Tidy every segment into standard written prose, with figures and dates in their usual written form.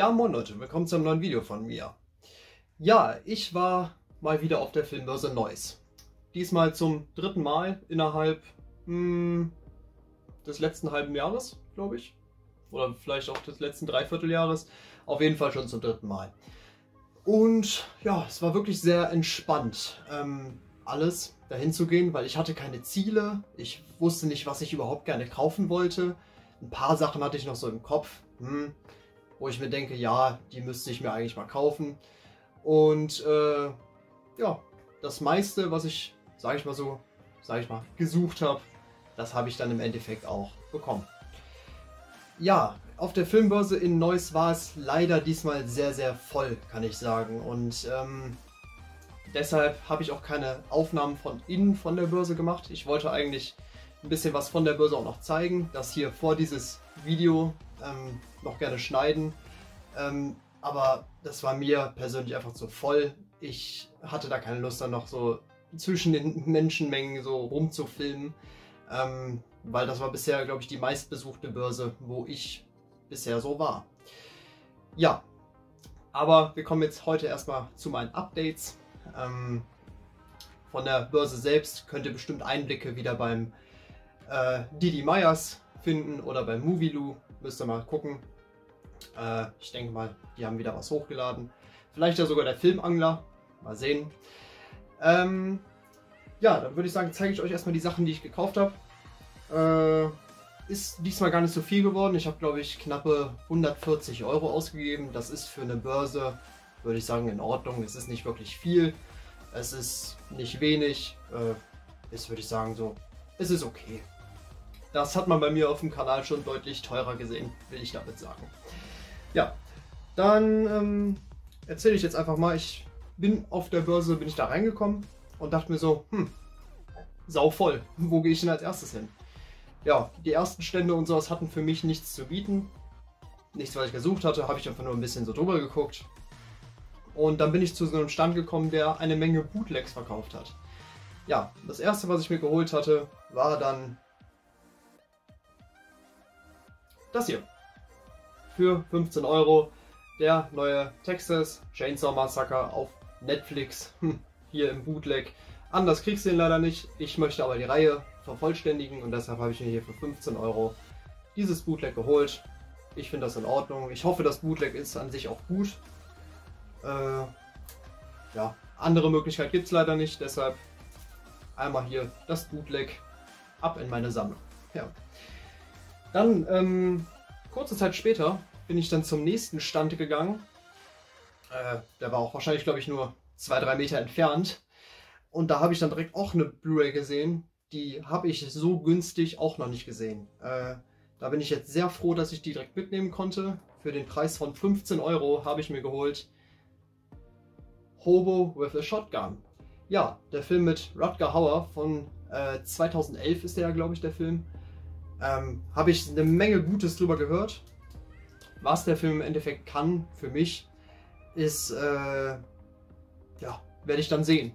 Ja, moin Leute, willkommen zum neuen Video von mir. Ja, ich war mal wieder auf der Filmbörse Neuss. Diesmal zum dritten Mal innerhalb des letzten halben Jahres, glaube ich. Oder vielleicht auch des letzten Dreivierteljahres. Auf jeden Fall schon zum dritten Mal. Und ja, es war wirklich sehr entspannt, alles dahin zu gehen, weil ich hatte keine Ziele. Ich wusste nicht, was ich überhaupt gerne kaufen wollte. Ein paar Sachen hatte ich noch so im Kopf. Wo ich mir denke, ja, die müsste ich mir eigentlich mal kaufen. Und ja, das meiste, was ich, sag ich mal, gesucht habe, das habe ich dann im Endeffekt auch bekommen. Ja, auf der Filmbörse in Neuss war es leider diesmal sehr, sehr voll, kann ich sagen. Und deshalb habe ich auch keine Aufnahmen von innen von der Börse gemacht. Ich wollte eigentlich ein bisschen was von der Börse auch noch zeigen, das hier vor dieses Video noch gerne schneiden, aber das war mir persönlich einfach zu voll. Ich hatte da keine Lust, dann noch so zwischen den Menschenmengen so rumzufilmen, weil das war bisher, glaube ich, die meistbesuchte Börse, wo ich bisher so war. Ja, aber wir kommen jetzt heute erstmal zu meinen Updates. Von der Börse selbst könnt ihr bestimmt Einblicke wieder beim Didi Myers finden oder bei Moviloo, müsst ihr mal gucken. Ich denke mal, die haben wieder was hochgeladen. Vielleicht ja sogar der Filmangler, mal sehen. Ja, dann würde ich sagen, zeige ich euch erstmal die Sachen, die ich gekauft habe. Ist diesmal gar nicht so viel geworden. Ich habe, glaube ich, knappe 140 € ausgegeben. Das ist für eine Börse, würde ich sagen, in Ordnung. Es ist nicht wirklich viel, es ist nicht wenig. Ist, würde ich sagen, so, es ist okay. Das hat man bei mir auf dem Kanal schon deutlich teurer gesehen, will ich damit sagen. Ja, dann erzähle ich jetzt einfach mal, ich bin auf der Börse, bin ich da reingekommen und dachte mir so, sau voll, wo gehe ich denn als erstes hin? Ja, die ersten Stände und sowas hatten für mich nichts zu bieten. Nichts, was ich gesucht hatte, habe ich einfach nur ein bisschen so drüber geguckt. Und dann bin ich zu so einem Stand gekommen, der eine Menge Bootlegs verkauft hat. Ja, das erste, was ich mir geholt hatte, war dann das hier. Für 15 €. Der neue Texas Chainsaw Massacre auf Netflix. Hier im Bootleg. Anders kriegst du ihn leider nicht. Ich möchte aber die Reihe vervollständigen und deshalb habe ich mir hier für 15 € dieses Bootleg geholt. Ich finde das in Ordnung. Ich hoffe, das Bootleg ist an sich auch gut. Ja, andere Möglichkeit gibt es leider nicht. Deshalb einmal hier das Bootleg ab in meine Sammlung. Ja. Dann, kurze Zeit später, bin ich dann zum nächsten Stand gegangen. Der war auch wahrscheinlich, glaube ich, nur 2-3 Meter entfernt. Und da habe ich dann direkt auch eine Blu-ray gesehen. Die habe ich so günstig auch noch nicht gesehen. Da bin ich jetzt sehr froh, dass ich die direkt mitnehmen konnte. Für den Preis von 15 € habe ich mir geholt Hobo with a Shotgun. Ja, der Film mit Rutger Hauer von 2011 ist der ja, glaube ich, der Film. Habe ich eine Menge Gutes drüber gehört. Was der Film im Endeffekt kann für mich, ist, ja, werde ich dann sehen.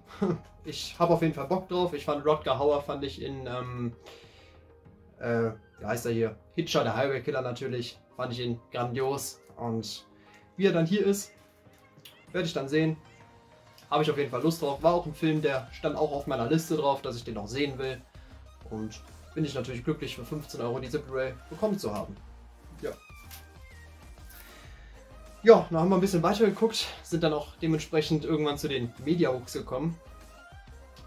Ich habe auf jeden Fall Bock drauf. Ich fand Rutger Hauer, fand ich in, wie heißt er hier? Hitcher, der Highway-Killer natürlich, fand ich ihn grandios. Und wie er dann hier ist, werde ich dann sehen. Habe ich auf jeden Fall Lust drauf. War auch ein Film, der stand auch auf meiner Liste drauf, dass ich den noch sehen will. Und bin ich natürlich glücklich, für 15 € diese Blu-ray bekommen zu haben. Ja. Ja, dann haben wir ein bisschen weiter geguckt, sind dann auch dementsprechend irgendwann zu den Mediabooks gekommen.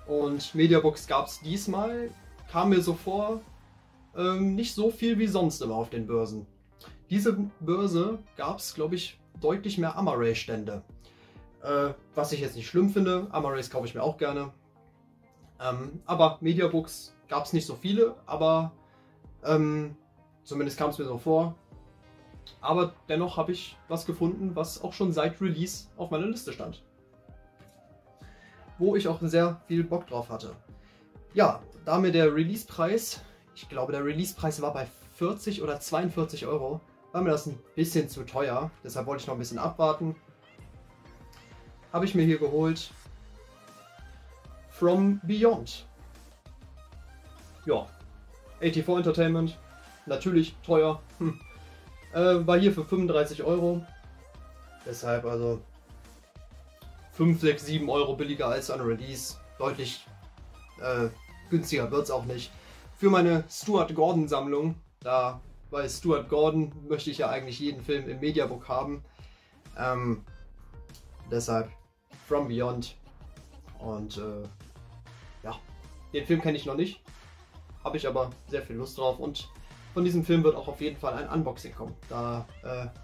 Und Mediabooks gab es diesmal, kam mir so vor, nicht so viel wie sonst immer auf den Börsen. Diese Börse gab es, glaube ich, deutlich mehr Amaray-Stände. Was ich jetzt nicht schlimm finde, Amarays kaufe ich mir auch gerne. Aber Mediabooks gab es nicht so viele, aber zumindest kam es mir so vor. Aber dennoch habe ich was gefunden, was auch schon seit Release auf meiner Liste stand. Wo ich auch sehr viel Bock drauf hatte. Ja, da mir der Releasepreis, ich glaube der Releasepreis war bei 40 oder 42 €, war mir das ein bisschen zu teuer. Deshalb wollte ich noch ein bisschen abwarten. Habe ich mir hier geholt From Beyond. Ja, AT4 Entertainment, natürlich teuer, war hier für 35 €, Deshalb also 5, 6, 7 Euro billiger als an Release. Deutlich günstiger wird es auch nicht. Für meine Stuart Gordon Sammlung, da bei Stuart Gordon möchte ich ja eigentlich jeden Film im Mediabook haben. Deshalb From Beyond. Und ja, den Film kenne ich noch nicht, habe ich aber sehr viel Lust drauf, und von diesem Film wird auch auf jeden Fall ein Unboxing kommen. Da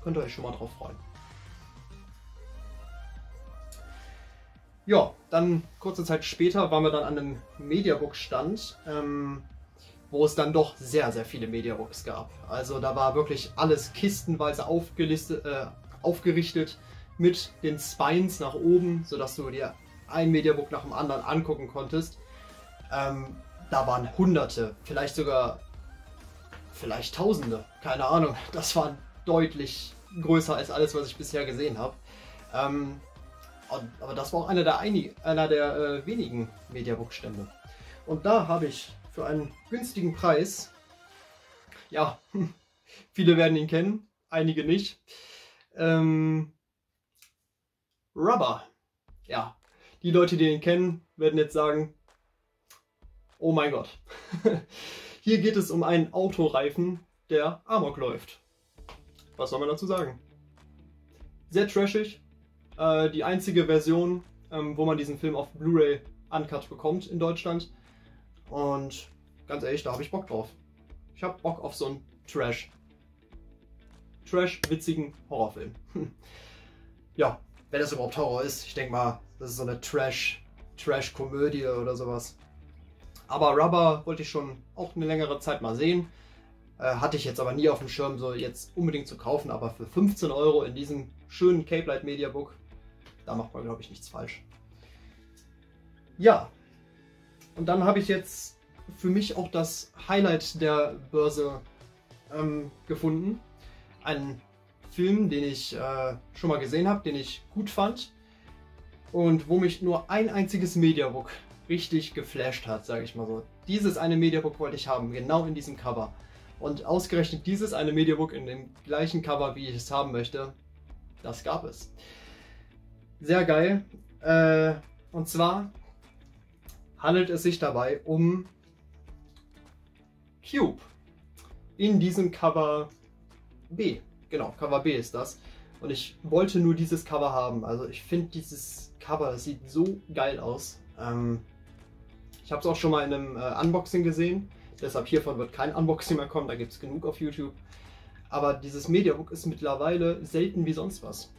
könnt ihr euch schon mal drauf freuen. Ja, dann kurze Zeit später waren wir dann an einem Mediabook-Stand, wo es dann doch sehr, sehr viele Mediabooks gab. Also da war wirklich alles kistenweise aufgerichtet mit den Spines nach oben, sodass du dir ein Mediabook nach dem anderen angucken konntest. Da waren Hunderte, vielleicht sogar Tausende, keine Ahnung. Das war deutlich größer als alles, was ich bisher gesehen habe. Aber das war auch einer der wenigen Mediabook-Stände. Und da habe ich für einen günstigen Preis, ja, viele werden ihn kennen, einige nicht, Rubber. Ja, die Leute, die ihn kennen, werden jetzt sagen, oh mein Gott. Hier geht es um einen Autoreifen, der Amok läuft. Was soll man dazu sagen? Sehr trashig. Die einzige Version, wo man diesen Film auf Blu-ray uncut bekommt in Deutschland. Und ganz ehrlich, da habe ich Bock drauf. Ich habe Bock auf so einen Trash-witzigen Horrorfilm. Ja, wenn das überhaupt Horror ist. Ich denke mal, das ist so eine Trash-Komödie oder sowas. Aber Rubber wollte ich schon auch eine längere Zeit mal sehen. Hatte ich jetzt aber nie auf dem Schirm, so jetzt unbedingt zu kaufen. Aber für 15 Euro in diesem schönen Cape Light Mediabook, da macht man, glaube ich, nichts falsch. Ja, und dann habe ich jetzt für mich auch das Highlight der Börse gefunden. Einen Film, den ich schon mal gesehen habe, den ich gut fand und wo mich nur ein einziges Mediabook richtig geflasht hat, sage ich mal so. Dieses eine Mediabook wollte ich haben, genau in diesem Cover. Und ausgerechnet dieses eine Mediabook in dem gleichen Cover, wie ich es haben möchte, das gab es. Sehr geil. Und zwar handelt es sich dabei um Cube. In diesem Cover B. Genau, Cover B ist das. Und ich wollte nur dieses Cover haben. Also ich finde dieses Cover, das sieht so geil aus. Ich habe es auch schon mal in einem Unboxing gesehen, deshalb hiervon wird kein Unboxing mehr kommen, da gibt es genug auf YouTube. Aber dieses Mediabook ist mittlerweile selten wie sonst was.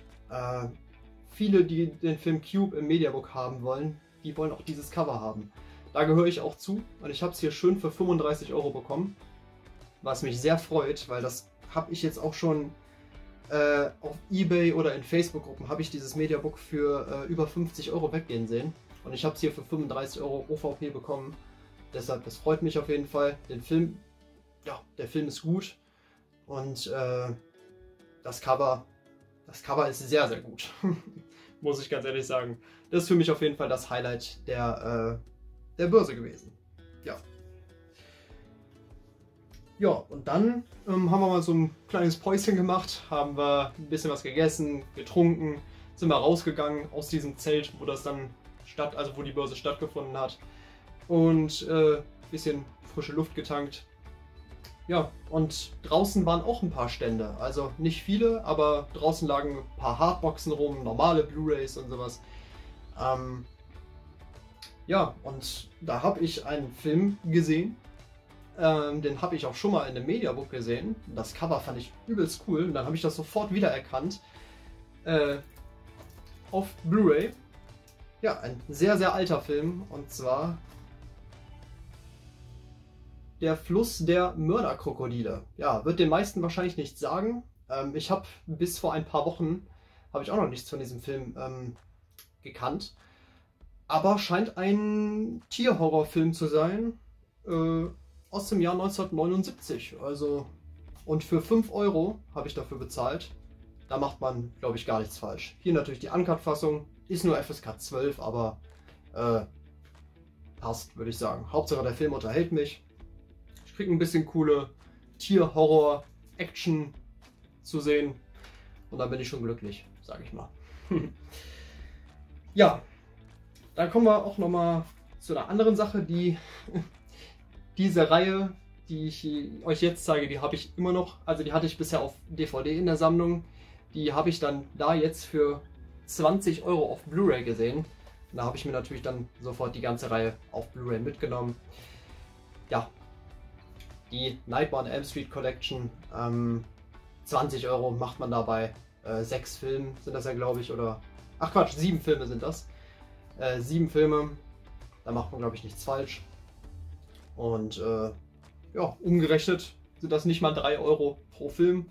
Viele, die den Film Cube im Mediabook haben wollen, die wollen auch dieses Cover haben. Da gehöre ich auch zu, und ich habe es hier schön für 35 Euro bekommen, was mich sehr freut, weil das habe ich jetzt auch schon auf eBay oder in Facebook-Gruppen habe ich dieses Mediabook für über 50 Euro weggehen sehen. Und ich habe es hier für 35 Euro OVP bekommen. Deshalb, das freut mich auf jeden Fall. Den Film, ja, der Film ist gut. Und das Cover ist sehr, sehr gut. Muss ich ganz ehrlich sagen. Das ist für mich auf jeden Fall das Highlight der Börse gewesen. Ja. Ja, und dann haben wir mal so ein kleines Päuschen gemacht. Haben wir ein bisschen was gegessen, getrunken. Sind wir rausgegangen aus diesem Zelt, wo das dann also wo die Börse stattgefunden hat, und ein bisschen frische Luft getankt. Ja, und draußen waren auch ein paar Stände, also nicht viele, aber draußen lagen ein paar Hardboxen rum, normale Blu-rays und sowas. Ja, und da habe ich einen Film gesehen, den habe ich auch schon mal in einem Mediabook gesehen. Das Cover fand ich übelst cool, und dann habe ich das sofort wiedererkannt auf Blu-ray. Ja, ein sehr, sehr alter Film, und zwar Der Fluss der Mörderkrokodile. Ja, wird den meisten wahrscheinlich nichts sagen. Ich habe bis vor ein paar Wochen, habe ich auch noch nichts von diesem Film gekannt. Aber scheint ein Tierhorrorfilm zu sein, aus dem Jahr 1979. Also, und für 5 Euro habe ich dafür bezahlt. Da macht man, glaube ich, gar nichts falsch. Hier natürlich die Uncut-Fassung. Ist nur FSK 12, aber passt, würde ich sagen. Hauptsache der Film unterhält mich. Ich kriege ein bisschen coole Tier-Horror-Action zu sehen, und dann bin ich schon glücklich. sage ich mal. Ja, dann kommen wir auch nochmal zu einer anderen Sache, die diese Reihe, die ich euch jetzt zeige, die habe ich immer noch, also die hatte ich bisher auf DVD in der Sammlung, die habe ich dann da jetzt für 20 € auf Blu-ray gesehen. Da habe ich mir natürlich dann sofort die ganze Reihe auf Blu-ray mitgenommen. Ja, die Nightmare on Elm Street Collection, 20 € macht man dabei, 6 Filme sind das ja, glaube ich, oder, ach Quatsch, 7 Filme sind das, 7 Filme, da macht man, glaube ich, nichts falsch. Und ja, umgerechnet sind das nicht mal 3 € pro Film.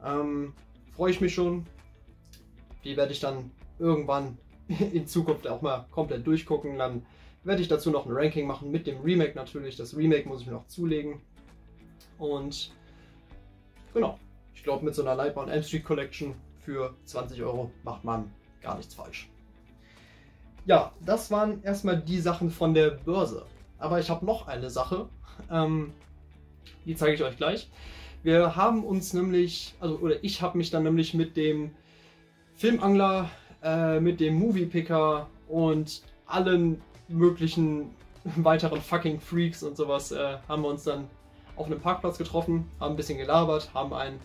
Freue ich mich schon. Die werde ich dann irgendwann in Zukunft auch mal komplett durchgucken. Dann werde ich dazu noch ein Ranking machen mit dem Remake natürlich. Das Remake muss ich mir noch zulegen. Und genau, ich glaube, mit so einer Nightmare on Elm Street Collection für 20 € macht man gar nichts falsch. Ja, das waren erstmal die Sachen von der Börse. Aber ich habe noch eine Sache, die zeige ich euch gleich. Wir haben uns nämlich, ich habe mich dann nämlich mit dem Filmangler, mit dem Moviepicker und allen möglichen weiteren fucking Freaks und sowas, haben wir uns dann auf einem Parkplatz getroffen, haben ein bisschen gelabert, haben ein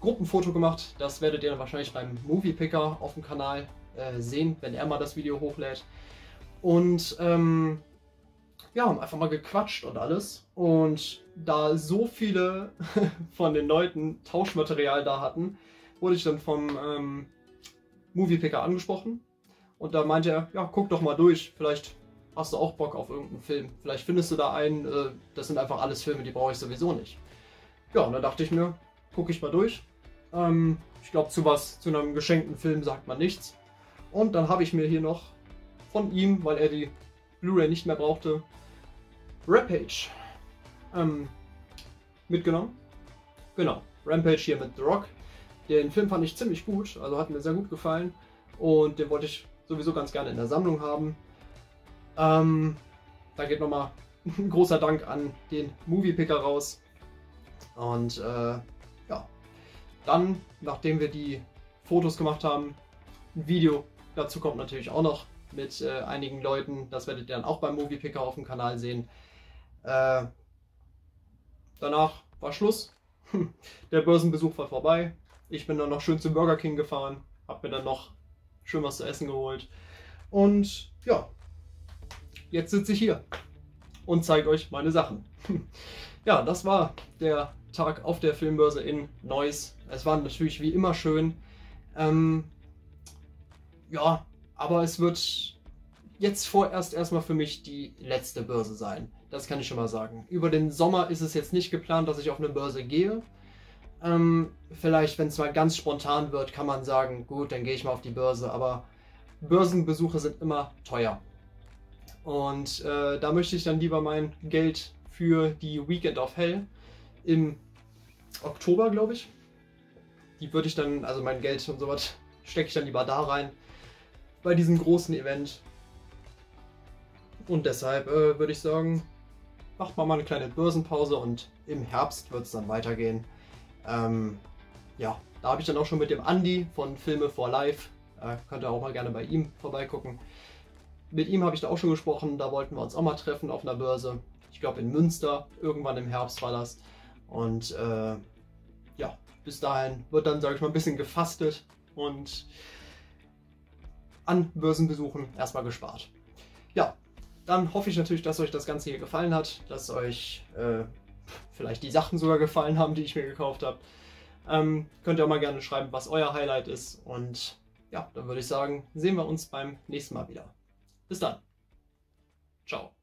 Gruppenfoto gemacht. Das werdet ihr dann wahrscheinlich beim Moviepicker auf dem Kanal sehen, wenn er mal das Video hochlädt. Und ja, haben einfach mal gequatscht und alles. Und da so viele von den Leuten Tauschmaterial da hatten, wurde ich dann vom Moviepicker angesprochen. Und da meinte er, ja, guck doch mal durch, vielleicht hast du auch Bock auf irgendeinen Film. Vielleicht findest du da einen, das sind einfach alles Filme, die brauche ich sowieso nicht. Ja, und dann dachte ich mir, gucke ich mal durch. Ich glaube, zu einem geschenkten Film sagt man nichts. Und dann habe ich mir hier noch von ihm, weil er die Blu-ray nicht mehr brauchte, Rampage mitgenommen. Genau, Rampage hier mit The Rock. Den Film fand ich ziemlich gut, also hat mir sehr gut gefallen und den wollte ich sowieso ganz gerne in der Sammlung haben. Da geht nochmal ein großer Dank an den Moviepicker raus. Und ja, dann, nachdem wir die Fotos gemacht haben, ein Video dazu kommt natürlich auch noch mit einigen Leuten. Das werdet ihr dann auch beim Moviepicker auf dem Kanal sehen. Danach war Schluss. Der Börsenbesuch war vorbei. Ich bin dann noch schön zum Burger King gefahren, habe mir dann noch schön was zu essen geholt. Und ja, jetzt sitze ich hier und zeige euch meine Sachen. Ja, das war der Tag auf der Filmbörse in Neuss. Es war natürlich wie immer schön. Ja, aber es wird jetzt vorerst erstmal für mich die letzte Börse sein. Das kann ich schon mal sagen. Über den Sommer ist es jetzt nicht geplant, dass ich auf eine Börse gehe. Vielleicht, wenn es mal ganz spontan wird, kann man sagen, gut, dann gehe ich mal auf die Börse. Aber Börsenbesuche sind immer teuer. Und da möchte ich dann lieber mein Geld für die Weekend of Hell im Oktober, glaube ich. Die würde ich dann, also mein Geld und sowas, stecke ich dann lieber da rein. Bei diesem großen Event. Und deshalb würde ich sagen, macht mal eine kleine Börsenpause und im Herbst wird es dann weitergehen. Ja, da habe ich dann auch schon mit dem Andi von Filme4Life, könnt ihr auch mal gerne bei ihm vorbeigucken. Mit ihm habe ich da auch schon gesprochen, da wollten wir uns auch mal treffen auf einer Börse. Ich glaube in Münster, irgendwann im Herbst war das. Und ja, bis dahin wird dann, sage ich mal, ein bisschen gefastet und an Börsenbesuchen erstmal gespart. Ja, dann hoffe ich natürlich, dass euch das Ganze hier gefallen hat, dass euch vielleicht die Sachen sogar gefallen haben, die ich mir gekauft habe. Könnt ihr auch mal gerne schreiben, was euer Highlight ist. Und ja, dann würde ich sagen, sehen wir uns beim nächsten Mal wieder. Bis dann. Ciao.